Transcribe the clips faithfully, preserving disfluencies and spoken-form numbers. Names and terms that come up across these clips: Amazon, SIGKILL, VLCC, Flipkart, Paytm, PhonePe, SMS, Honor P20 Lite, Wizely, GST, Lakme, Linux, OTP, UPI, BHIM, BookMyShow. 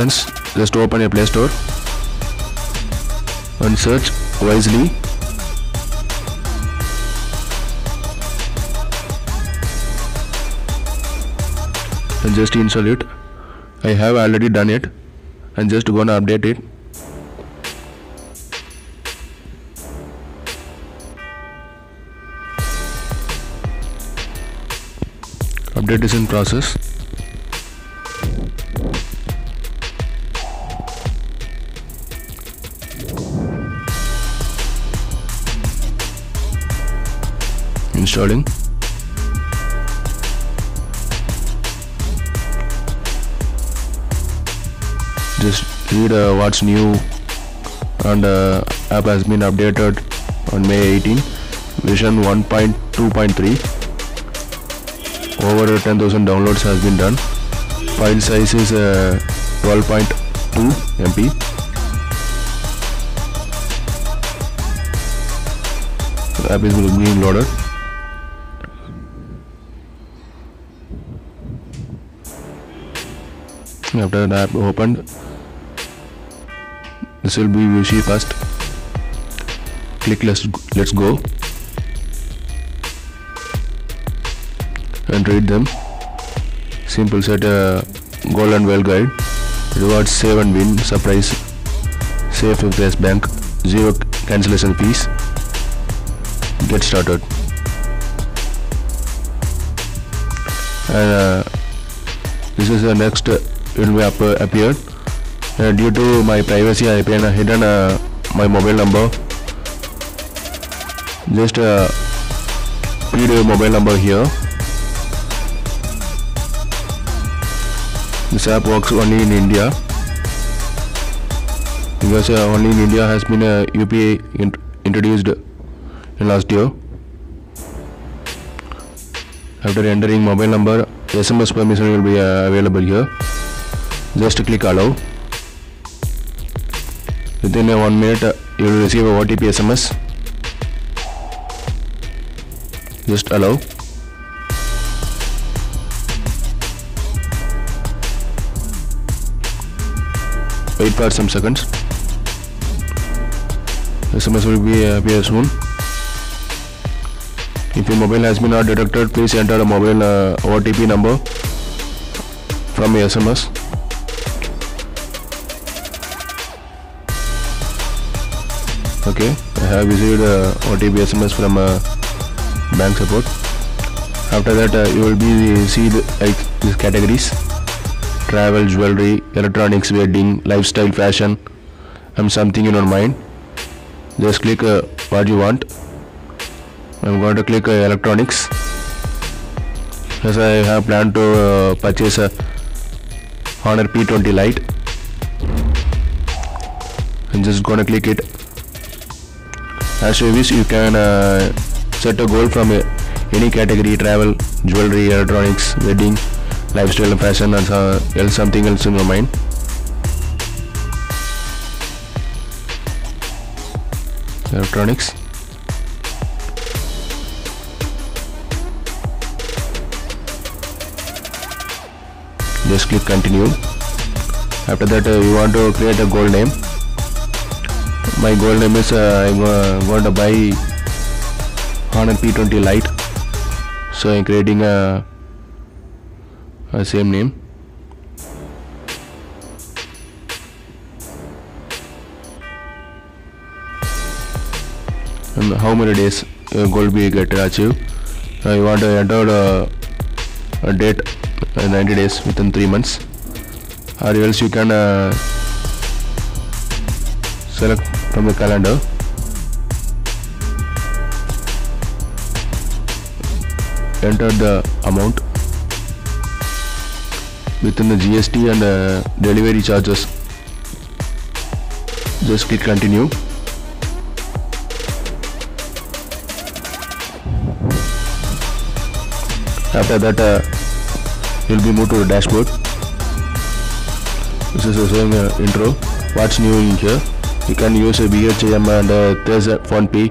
friends, just open your Play Store and search Wizely. And just install it. I have already done it and just gonna update it. Update is in process. Installing. Just read uh, what's new, and uh, app has been updated on May eighteenth, version one point two point three. Over ten thousand downloads has been done. File size is uh, twelve point two M B. The app is being loaded. After the app opened, this will be U C first. Click let's, let's go and read them. Simple set a goal and well guide. Rewards, save and win. Surprise. Save with Yes Bank. Zero cancellation fees. Get started. And uh, this is the next. Uh, it will be up, uh, appeared. Uh, due to my privacy, I have uh, hidden uh, my mobile number. Just uh, feed your mobile number here. This app works only in India because uh, only in India has been a uh, U P I int introduced in last year. After entering mobile number, S M S permission will be uh, available here. Just click allow. Within a one minute, uh, you will receive a O T P S M S. Just allow. Wait for some seconds. S M S will be uh, appear soon. If your mobile has been not detected, please enter a mobile uh, O T P number from your S M S. Okay, I have received uh, O T P S M S from uh, bank support. After that, uh, you will be see the, uh, these categories: travel, jewelry, electronics, wedding, lifestyle, fashion, and something in your mind. Just click uh, what you want. I'm going to click uh, electronics, as I have planned to uh, purchase a Honor P twenty Lite. I'm just going to click it. As you wish, you can uh, set a goal from uh, any category: travel, jewelry, electronics, wedding, lifestyle, fashion, and uh, else something else in your mind. Electronics. Just click continue. After that, uh, you want to create a goal name. My goal name is uh, I'm uh, going to buy Honor P twenty Lite, so I'm creating a, a same name. And how many days your goal will get achieved? Uh, you want to enter uh, a date uh, ninety days within three months, or else you can uh, select from the calendar. Enter the amount within the G S T and uh, delivery charges. Just click continue. After that, uh, you'll be moved to the dashboard. This is also an uh, intro. What's new in here? You can use a B H I M and uh, there's a PhonePe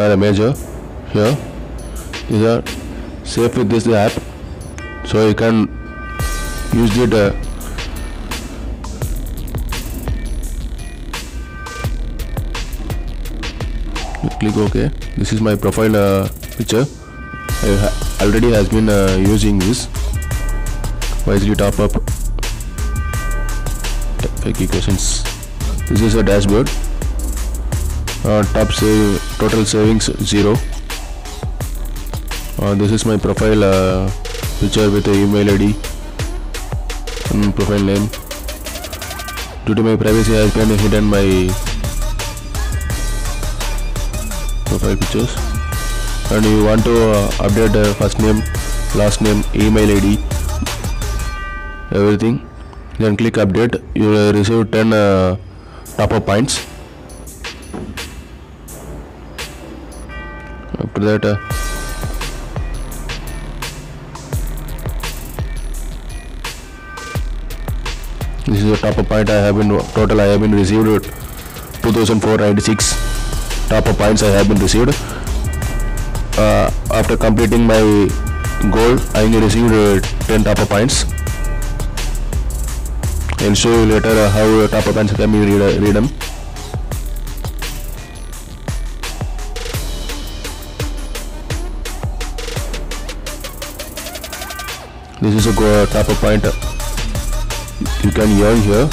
or a major here. These are safe with this app, so you can use it uh, click OK. This is my profile uh, picture. I ha already has been uh, using this Wizely top up five key questions. This is a dashboard. Uh, top save, total savings zero. Uh, this is my profile uh, picture with a email I D and profile name. Due to my privacy, I have hidden my profile pictures. And you want to uh, update uh, first name, last name, email I D, everything. Then click update. You will receive ten uh, top up points. After that. Uh, This is the top up point I have been total. I have been received two thousand four hundred ninety-six top up points. I have been received uh, after completing my goal. I received uh, ten top up points. I'll show you later uh, how top up points can be read, uh, read them. This is a uh, top up point. Uh, You can earn here. Just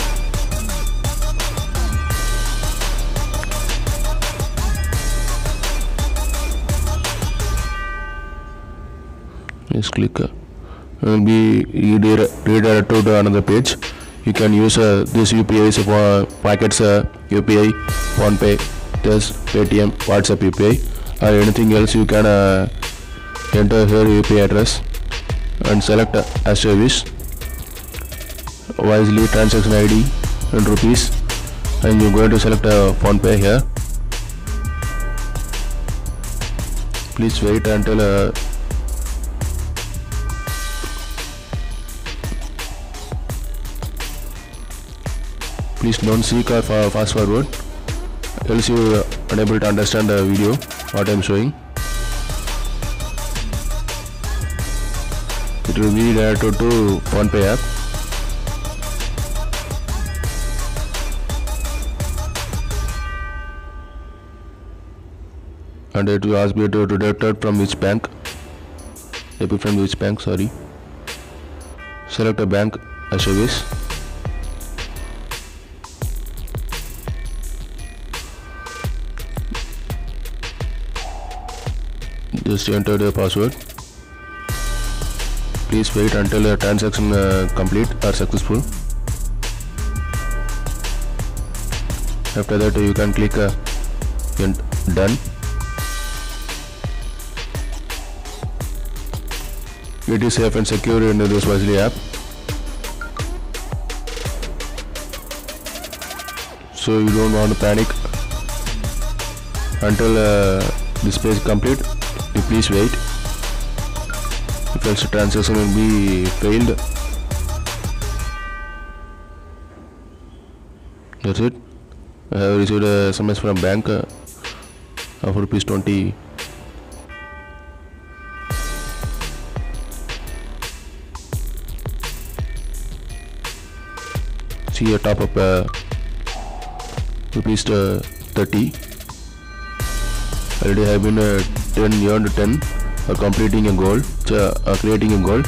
click. It will be redirected to another page. You can use uh, this U P Is for packets, uh, U P I, PhonePe, just Paytm, WhatsApp U P I, or anything else. You can uh, enter here U P I address and select uh, as you wish. Wizely transaction I D in rupees, and you're going to select a uh, PhonePe here. Please wait until uh, please don't seek or fast forward, else you are unable to understand the video what I'm showing. It will be directed to PhonePe app. And it will ask me to deduct from which bank, debit from which bank, sorry. Select a bank as you wish. Just enter your password. Please wait until the transaction uh, complete or successful. After that you can click uh, and done. It is safe and secure in this Wizely app. So you don't want to panic until uh, this page complete. You please wait. If else the transaction will be failed. That's it. I have received a S M S from bank uh, of rupees twenty. See a top up uh, rupees uh, thirty. Already have been uh, ten earned ten for completing a goal, uh, uh, creating a goal.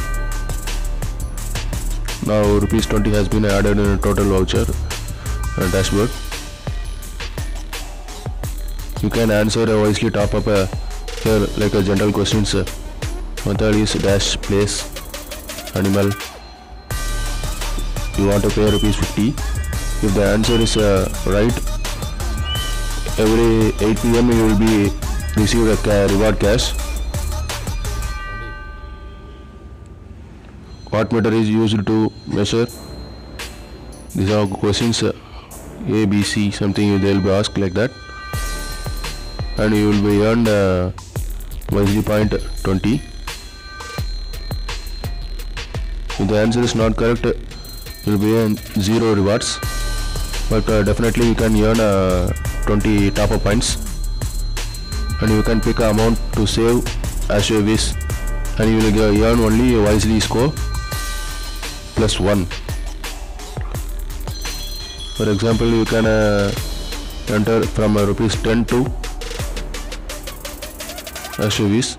Now rupees twenty has been added in a total voucher uh, dashboard. You can answer a Wizely top up uh, here like a general questions. Uh, method is dash place animal. You want to pay rupees fifty. If the answer is uh, right, every eight P M you will be received a ca reward cash. What meter is used to measure? These are questions uh, A, B, C, something they will be asked like that, and you will be earned uh, Wizely point twenty. If the answer is not correct, will be on zero rewards, but uh, definitely you can earn uh, twenty top up points, and you can pick an amount to save as you wish, and you will earn only a Wizely score. plus one. For example, you can uh, enter from uh, rupees ten to S U Vs.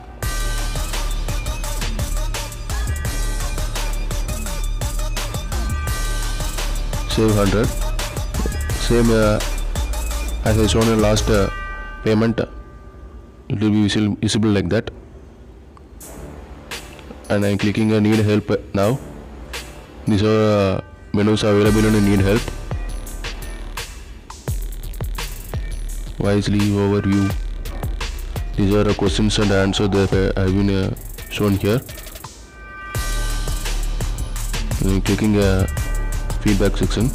Save one hundred. Same uh, as I shown in last uh, payment, it will be visible like that. And I am clicking uh, need help now. These are uh, menus available in need help. Wizely, overview. These are the questions and answers that have been uh, shown here. I'm clicking uh, feedback section.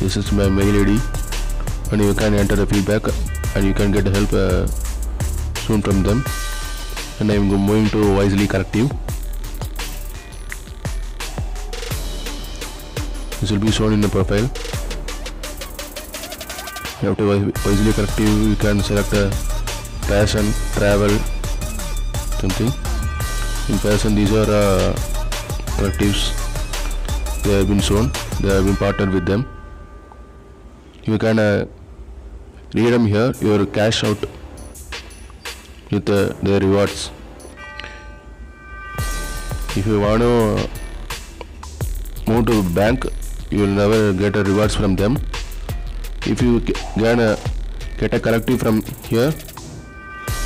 This is my mail I D, and you can enter the feedback and you can get help uh, soon from them. And I'm going to Wizely corrective. This will be shown in the profile. After Wizely corrective, you can select uh, fashion, travel, something. In fashion, these are uh, correctives. They have been shown. They have been partnered with them. You can uh, read them here. Your cash out with uh, the rewards. If you want to move to bank, you will never get a rewards from them. If you can uh, get a corrective from here,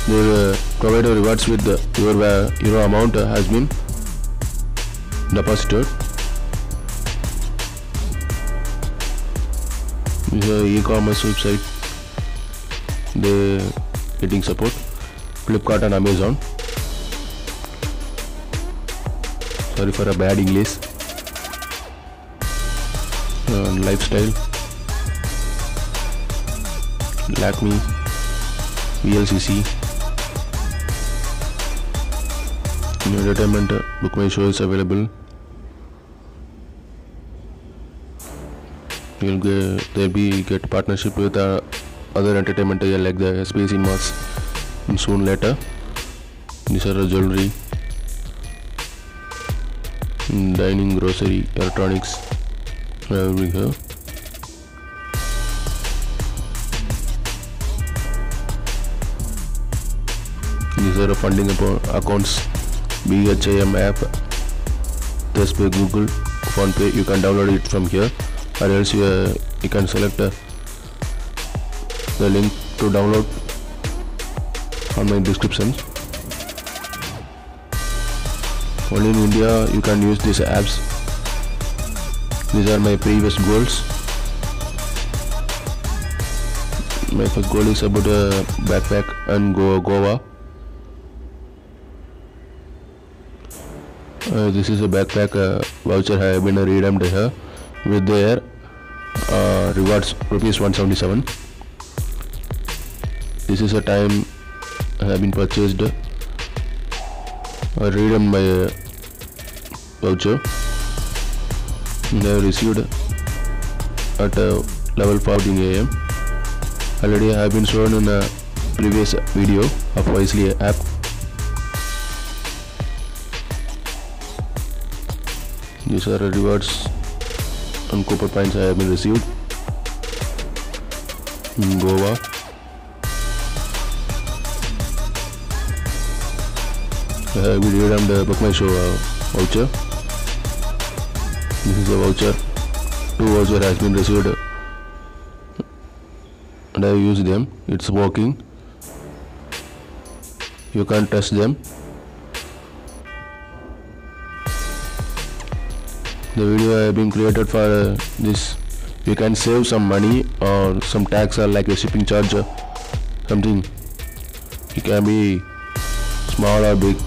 they will uh, provide a rewards with uh, your uh, your amount uh, has been deposited. This is an e-commerce website. They getting support. Flipkart and Amazon. Sorry for a bad English. Uh, lifestyle. Lakme. V L C C. Entertainment, uh, BookMyShow is available. You'll get, they'll be get partnership with uh, other entertainment uh, like the space cinemas soon later. These are uh, jewelry, dining, grocery, electronics. Uh, we have. These are uh, funding accounts. B H I M app, just by Google, PhonePe. You can download it from here, or else you, uh, you can select uh, the link to download on my description. Only in India you can use these apps. These are my previous goals. My first goal is about a uh, backpack and go Goa. Uh, this is a backpack uh, voucher I have been uh, redeemed here with their uh, rewards rupees one seventy-seven. This is a time I have been purchased uh, redeemed my uh, voucher. And I have received at uh, level fourteen A M. Already I have been shown in a previous video of Wizely app. These are rewards and copper points I have been received in Goa. I have been redeemed the BookMyShow uh, voucher. This is a voucher. Two voucher has been received and I have used them. It's working. You can't touch them. The video I have been created for uh, this. You can save some money or some tax or like a shipping charge or something. It can be small or big,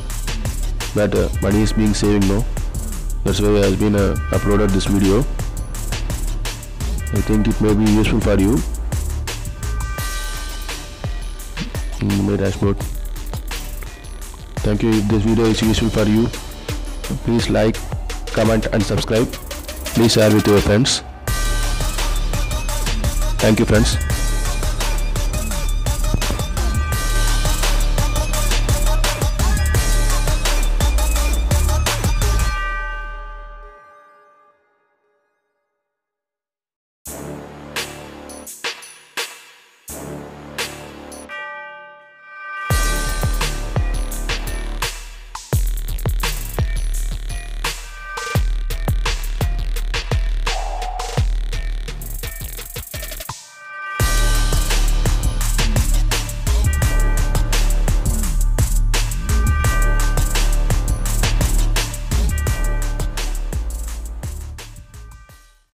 but uh, money is being saved now. That's why I have been uh, uploaded this video. I think it may be useful for you. In my dashboard. Thank you. If this video is useful for you, please like, comment and subscribe. Please share with your friends. Thank you, friends.